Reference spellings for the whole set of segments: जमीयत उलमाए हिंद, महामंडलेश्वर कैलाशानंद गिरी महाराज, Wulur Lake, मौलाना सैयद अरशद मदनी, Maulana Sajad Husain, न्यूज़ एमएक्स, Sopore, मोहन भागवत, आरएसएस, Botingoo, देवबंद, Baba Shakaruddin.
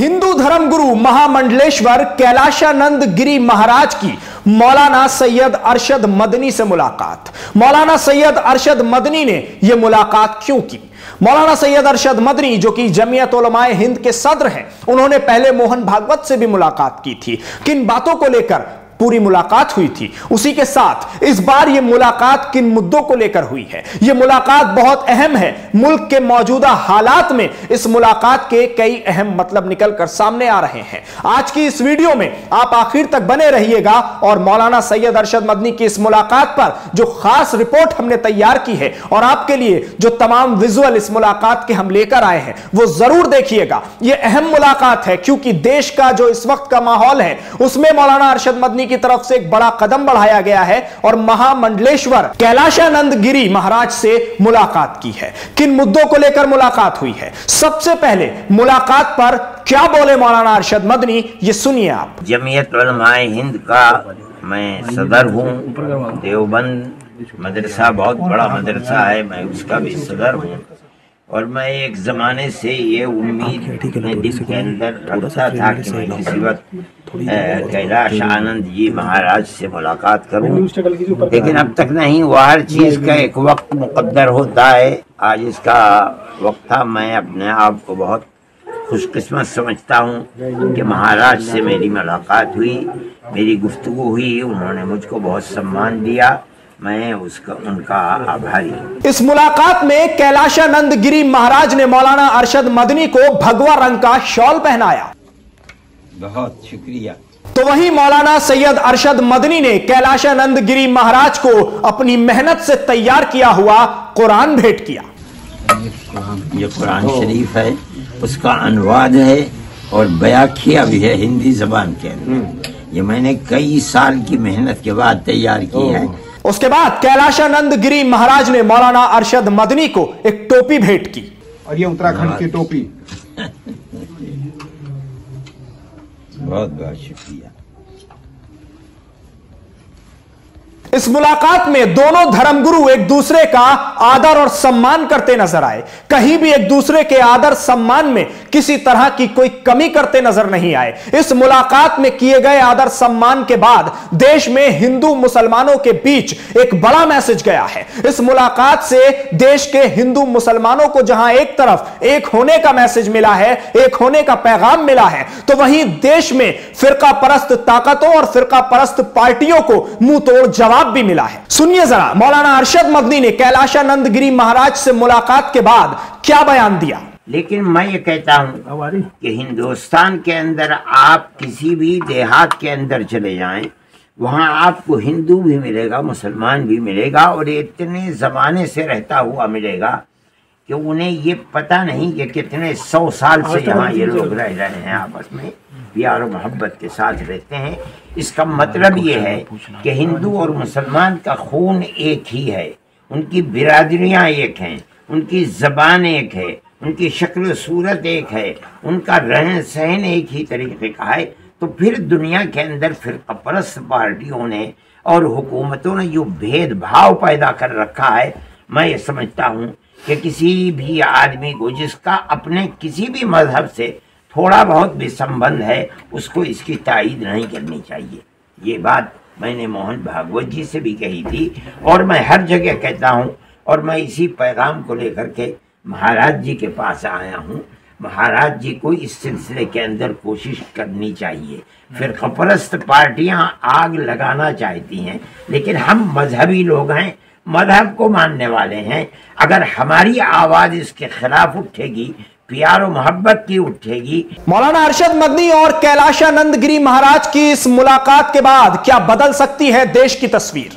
हिंदू धर्मगुरु महामंडलेश्वर कैलाशानंद गिरी महाराज की मौलाना सैयद अरशद मदनी से मुलाकात। मौलाना सैयद अरशद मदनी ने यह मुलाकात क्यों की? मौलाना सैयद अरशद मदनी जो कि जमीयत उलमाए हिंद के सदर हैं, उन्होंने पहले मोहन भागवत से भी मुलाकात की थी। किन बातों को लेकर पूरी मुलाकात हुई थी, उसी के साथ इस बार यह मुलाकात किन मुद्दों को लेकर हुई है, यह मुलाकात बहुत अहम है। मुल्क के मौजूदा हालात में इस मुलाकात के कई अहम मतलब निकलकर सामने आ रहे हैं। आज की इस वीडियो में आप आखिर तक बने रहिएगा और मौलाना सैयद अरशद मदनी की इस मुलाकात पर जो खास रिपोर्ट हमने तैयार की है और आपके लिए जो तमाम विजुअल इस मुलाकात के हम लेकर आए हैं वो जरूर देखिएगा। यह अहम मुलाकात है क्योंकि देश का जो इस वक्त का माहौल है उसमें मौलाना अरशद मदनी की तरफ से एक बड़ा कदम बढ़ाया गया है और महामंडलेश्वर कैलाशानंद गिरी महाराज से मुलाकात की है। किन मुद्दों को लेकर मुलाकात हुई है, सबसे पहले मुलाकात पर क्या बोले मौलाना अरशद मदनी, ये सुनिए आप। जमीयत उलमाए हिंद का मैं सदर हूँ, देवबंद मदरसा बहुत बड़ा मदरसा है, मैं उसका भी सदर हूँ और मैं एक जमाने से ये उम्मीद दिल के अंदर रखता था कि मैं किसी वक्त कैलाश आनंद जी महाराज से मुलाकात करूं, लेकिन अब तक नहीं हुआ। हर चीज का एक वक्त मुकद्दर होता है, आज इसका वक्त था। मैं अपने आप को बहुत खुशकिस्मत समझता हूं कि महाराज से मेरी मुलाकात हुई, मेरी गुफ्तगू हुई, उन्होंने मुझको बहुत सम्मान दिया, मैं उसका उनका आभारी हूँ। इस मुलाकात में कैलाशानंद गिरी महाराज ने मौलाना अरशद मदनी को भगवा रंग का शॉल पहनाया। बहुत शुक्रिया। तो वहीं मौलाना सैयद अरशद मदनी ने कैलाशानंद गिरी महाराज को अपनी मेहनत से तैयार किया हुआ कुरान भेंट किया। ये कुरान शरीफ है, उसका अनुवाद है और बयां किया भी है हिंदी जबान के अंदर। ये मैंने कई साल की मेहनत के बाद तैयार की है। उसके बाद कैलाशानंद गिरी महाराज ने मौलाना अरशद मदनी को एक टोपी भेंट की और ये उत्तराखंड की टोपी। बहुत बहुत शुक्रिया। इस मुलाकात में दोनों धर्मगुरु एक दूसरे का आदर और सम्मान करते नजर आए। कहीं भी एक दूसरे के आदर सम्मान में किसी तरह की कोई कमी करते नजर नहीं आए। इस मुलाकात में किए गए आदर सम्मान के बाद देश में हिंदू मुसलमानों के बीच एक बड़ा मैसेज गया है। इस मुलाकात से देश के हिंदू मुसलमानों को जहां एक तरफ एक होने का मैसेज मिला है, एक होने का पैगाम मिला है, तो वहीं देश में फिरका परस्त ताकतों और फिरका परस्त पार्टियों को मुंह तोड़ जवाब भी मिला है। सुनिए जरा मौलाना अरशद मदनी ने कैलाशानंद गिरी महाराज से मुलाकात के बाद क्या बयान दिया। लेकिन मैं ये कहता हूँ कि हिंदुस्तान के अंदर आप किसी भी देहात के अंदर चले जाएं, वहां आपको हिंदू भी मिलेगा, मुसलमान भी मिलेगा और इतने जमाने से रहता हुआ मिलेगा कि उन्हें ये पता नहीं कि कितने 100 साल से यहाँ ये लोग रह रहे हैं, आपस में प्यार और मोहब्बत के साथ रहते हैं। इसका मतलब ये है कि हिंदू और मुसलमान का खून एक ही है, उनकी बिरादरियाँ एक हैं, उनकी ज़बान एक है, उनकी शक्ल सूरत एक है, उनका रहन सहन एक ही तरीके का है। तो फिर दुनिया के अंदर फिरका परस्त पार्टियों ने और हुकूमतों ने जो भेदभाव पैदा कर रखा है, मैं ये समझता हूँ कि किसी भी आदमी को जिसका अपने किसी भी मजहब से थोड़ा बहुत भी संबंध है उसको इसकी तायीद नहीं करनी चाहिए। ये बात मैंने मोहन भागवत जी से भी कही थी और मैं हर जगह कहता हूँ और मैं इसी पैगाम को लेकर के महाराज जी के पास आया हूँ। महाराज जी को इस सिलसिले के अंदर कोशिश करनी चाहिए। फिरका परस्त पार्टियाँ आग लगाना चाहती हैं, लेकिन हम मजहबी लोग हैं, मजहब को मानने वाले हैं। अगर हमारी आवाज़ इसके खिलाफ उठेगी, प्यार और मोहब्बत की उठेगी। मौलाना अरशद मदनी और कैलाशानंद गिरी महाराज की इस मुलाकात के बाद क्या बदल सकती है देश की तस्वीर?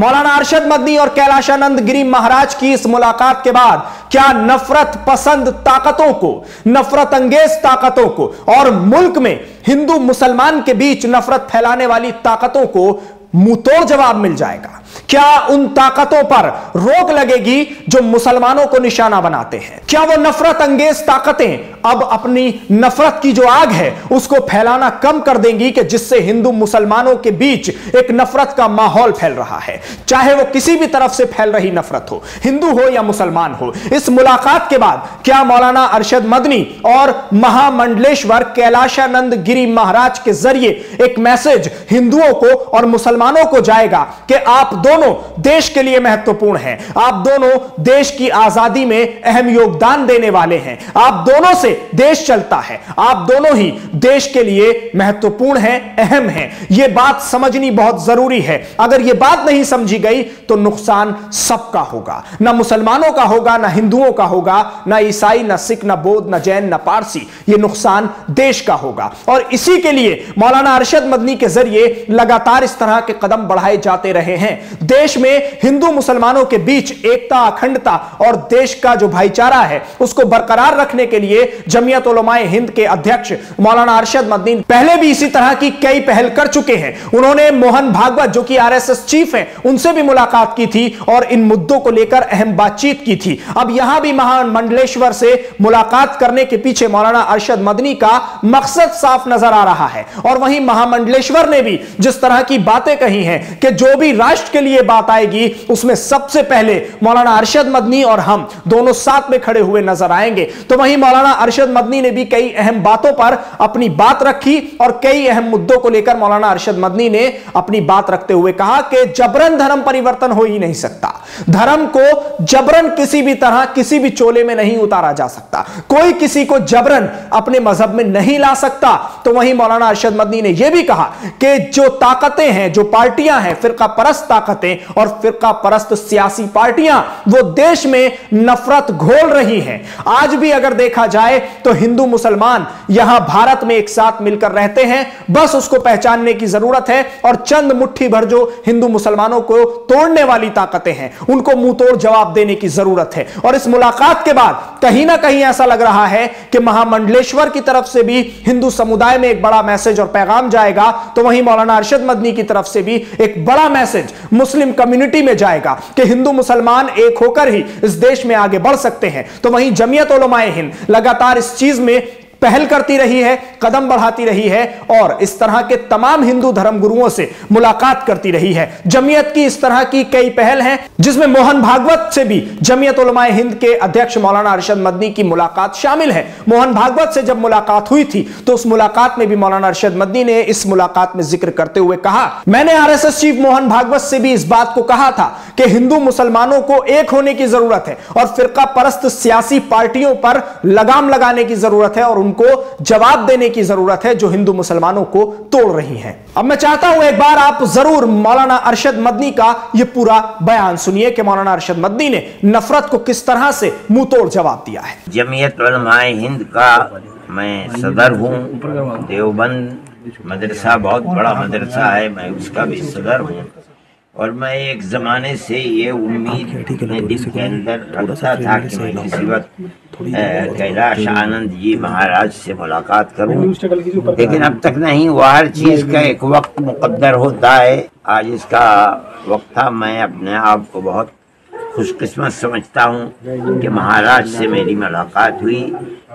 मौलाना अरशद मदनी और कैलाशानंद गिरी महाराज की इस मुलाकात के बाद क्या नफरत पसंद ताकतों को, नफरत अंगेज ताकतों को और मुल्क में हिंदू मुसलमान के बीच नफरत फैलाने वाली ताकतों को मुंहतोड़ जवाब मिल जाएगा? क्या उन ताकतों पर रोक लगेगी जो मुसलमानों को निशाना बनाते हैं? क्या वो नफरत अंगेज ताकतें अब अपनी नफरत की जो आग है उसको फैलाना कम कर देंगी कि जिससे हिंदू मुसलमानों के बीच एक नफरत का माहौल फैल रहा है, चाहे वो किसी भी तरफ से फैल रही नफरत हो, हिंदू हो या मुसलमान हो। इस मुलाकात के बाद क्या मौलाना अरशद मदनी और महामंडलेश्वर कैलाशानंद गिरी महाराज के जरिए एक मैसेज हिंदुओं को और मुसलमानों को जाएगा कि आप दोनों देश के लिए महत्वपूर्ण हैं, आप दोनों देश की आजादी में अहम योगदान देने वाले हैं, आप दोनों से देश चलता है, आप दोनों ही देश के लिए महत्वपूर्ण हैं, अहम हैं। यह बात समझनी बहुत जरूरी है। अगर यह बात नहीं समझी गई तो नुकसान सबका होगा, ना मुसलमानों का होगा, ना हिंदुओं का होगा, ना ईसाई, ना सिख, ना बौद्ध, ना जैन, ना पारसी, यह नुकसान देश का होगा। और इसी के लिए मौलाना अरशद मदनी के जरिए लगातार इस तरह के कदम बढ़ाए जाते रहे हैं। देश में हिंदू मुसलमानों के बीच एकता, अखंडता और देश का जो भाईचारा है उसको बरकरार रखने के लिए जमीयत उलमाए हिंद के अध्यक्ष मौलाना अरशद मदनी पहले भी इसी तरह की कई पहल कर चुके हैं। उन्होंने मोहन भागवत जो कि आरएसएस चीफ हैं उनसे भी मुलाकात की थी और इन मुद्दों को लेकर अहम बातचीत की थी। अब यहां भी महामंडलेश्वर से मुलाकात करने के पीछे मौलाना अरशद मदनी का मकसद साफ नजर आ रहा है। और वहीं महामंडलेश्वर ने भी जिस तरह की बातें कही हैं कि जो भी राष्ट्र के लिए बात आएगी उसमें सबसे पहले मौलाना अरशद मदनी और हम दोनों साथ में खड़े हुए नजर आएंगे। तो वहीं मौलाना अरशद मदनी ने भी कई अहम बातों पर अपनी बात रखी और कई अहम मुद्दों को लेकर मौलाना अरशद मदनी ने अपनी बात रखते हुए कहा कि जबरन धर्म परिवर्तन हो ही नहीं सकता, धर्म को जबरन किसी भी तरह किसी भी चोले में नहीं उतारा जा सकता, कोई किसी को जबरन अपने मजहब में नहीं ला सकता। तो वहीं मौलाना अरशद मदनी ने यह भी कहा कि जो ताकतें हैं, जो पार्टियां हैं, फिरका परस्त ताकतें और फिरका परस्त सियासी पार्टियां वो देश में नफरत घोल रही हैं। आज भी अगर देखा जाए तो हिंदू मुसलमान यहां भारत में एक साथ मिलकर रहते हैं, बस उसको पहचानने की जरूरत है। और चंद मुट्ठी भर जो हिंदू मुसलमानों को तोड़ने वाली ताकतें हैं उनको मुंहतोड़ जवाब देने की जरूरत है। और इस मुलाकात के बाद कहीं ना कहीं ऐसा लग रहा है कि महामंडलेश्वर की तरफ से भी हिंदू समुदाय में एक बड़ा मैसेज और पैगाम जाएगा, तो वहीं मौलाना अरशद मदनी की तरफ से भी एक बड़ा मैसेज मुस्लिम कम्युनिटी में जाएगा कि हिंदू मुसलमान एक होकर ही इस देश में आगे बढ़ सकते हैं। तो वहीं जमीयत उलमाए हिंद लगातार इस चीज में पहल करती रही है, कदम बढ़ाती रही है और इस तरह के तमाम हिंदू धर्म गुरुओं से मुलाकात करती रही है। जमीयत की इस तरह की कई पहल हैं जिसमें मोहन भागवत से भी जमीयत उलमाए हिंद के अध्यक्ष मौलाना अरशद मदनी की मुलाकात शामिल है। मोहन भागवत से जब मुलाकात हुई थी तो उस मुलाकात में भी मौलाना अरशद मदनी ने इस मुलाकात में जिक्र करते हुए कहा, मैंने आरएसएस चीफ मोहन भागवत से भी इस बात को कहा था कि हिंदू मुसलमानों को एक होने की जरूरत है और फिरका परस्त सियासी पार्टियों पर लगाम लगाने की जरूरत है और को जवाब देने की जरूरत है जो हिंदू मुसलमानों को तोड़ रही हैं। अब मैं चाहता हूं एक बार आप जरूर मौलाना अरशद मदनी का यह पूरा बयान सुनिए कि मौलाना अरशद मदनी ने नफरत को किस तरह से मुंहतोड़ जवाब दिया है। जमीयत उलमाए हिंद का मैं सदर हूं, देवबंद मदरसा बहुत बड़ा मदरसा है, मैं उसका भी सदर हूं और मैं एक जमाने से ये उम्मीद के अंदर रखता था कि मैं किसी वक्त कैलाशानंद जी महाराज से मुलाकात करूं, लेकिन अब तक नहीं हुआ। हर चीज का एक वक्त मुकद्दर होता है, आज इसका वक्त था। मैं अपने आप को बहुत खुशकिस्मत समझता हूं कि महाराज से मेरी मुलाकात हुई,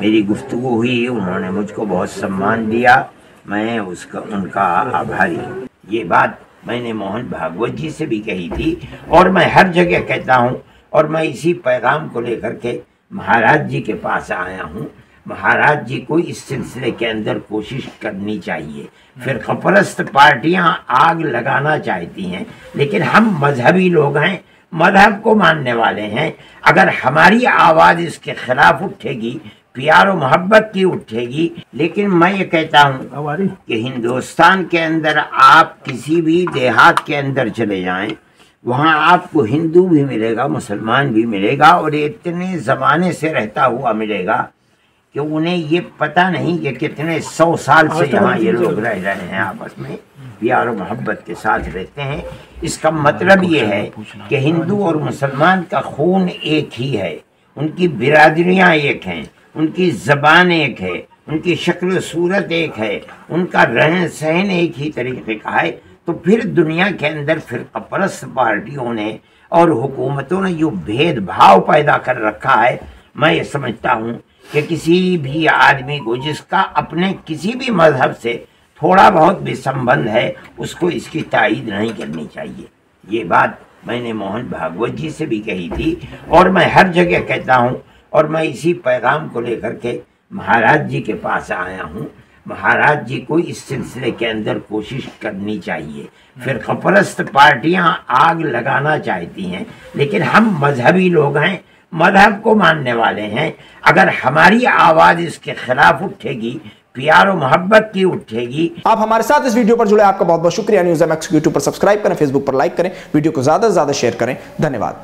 मेरी गुफ्तगू हुई, उन्होंने मुझको बहुत सम्मान दिया, मैं उसका उनका आभारी हूँ। ये बात मैंने मोहन भागवत जी से भी कही थी और मैं हर जगह कहता हूँ और मैं इसी पैगाम को लेकर के महाराज जी के पास आया हूँ। महाराज जी को इस सिलसिले के अंदर कोशिश करनी चाहिए। फिरकापरस्त पार्टियाँ आग लगाना चाहती हैं, लेकिन हम मजहबी लोग हैं, मजहब को मानने वाले हैं। अगर हमारी आवाज़ इसके खिलाफ उठेगी, प्यार और मोहब्बत की उठेगी। लेकिन मैं ये कहता हूँ कि हिंदुस्तान के अंदर आप किसी भी देहात के अंदर चले जाएं, वहाँ आपको हिंदू भी मिलेगा, मुसलमान भी मिलेगा और इतने ज़माने से रहता हुआ मिलेगा कि उन्हें ये पता नहीं कि कितने 100 साल से यहाँ ये लोग रह रहे हैं, आपस में प्यार और मोहब्बत के साथ रहते हैं। इसका मतलब ये है कि हिंदू और मुसलमान का खून एक ही है, उनकी बिरादरियाँ एक हैं, उनकी ज़बान एक है, उनकी शक्ल सूरत एक है, उनका रहन सहन एक ही तरीके का है। तो फिर दुनिया के अंदर फिरकापरस्त पार्टियों ने और हुकूमतों ने जो भेदभाव पैदा कर रखा है, मैं ये समझता हूँ कि किसी भी आदमी को जिसका अपने किसी भी मजहब से थोड़ा बहुत भी संबंध है उसको इसकी तायीद नहीं करनी चाहिए। ये बात मैंने मोहन भागवत जी से भी कही थी और मैं हर जगह कहता हूँ और मैं इसी पैगाम को लेकर के महाराज जी के पास आया हूँ। महाराज जी को इस सिलसिले के अंदर कोशिश करनी चाहिए। फिरकापरस्त पार्टियां आग लगाना चाहती हैं, लेकिन हम मजहबी लोग हैं, मजहब को मानने वाले हैं। अगर हमारी आवाज़ इसके खिलाफ उठेगी, प्यार और मोहब्बत की उठेगी। आप हमारे साथ इस वीडियो पर जुड़े, आपका बहुत बहुत शुक्रिया। न्यूज़ एमएक्स यूट्यूब पर सब्सक्राइब करें, फेसबुक पर लाइक करें, वीडियो को ज़्यादा से ज़्यादा शेयर करें। धन्यवाद।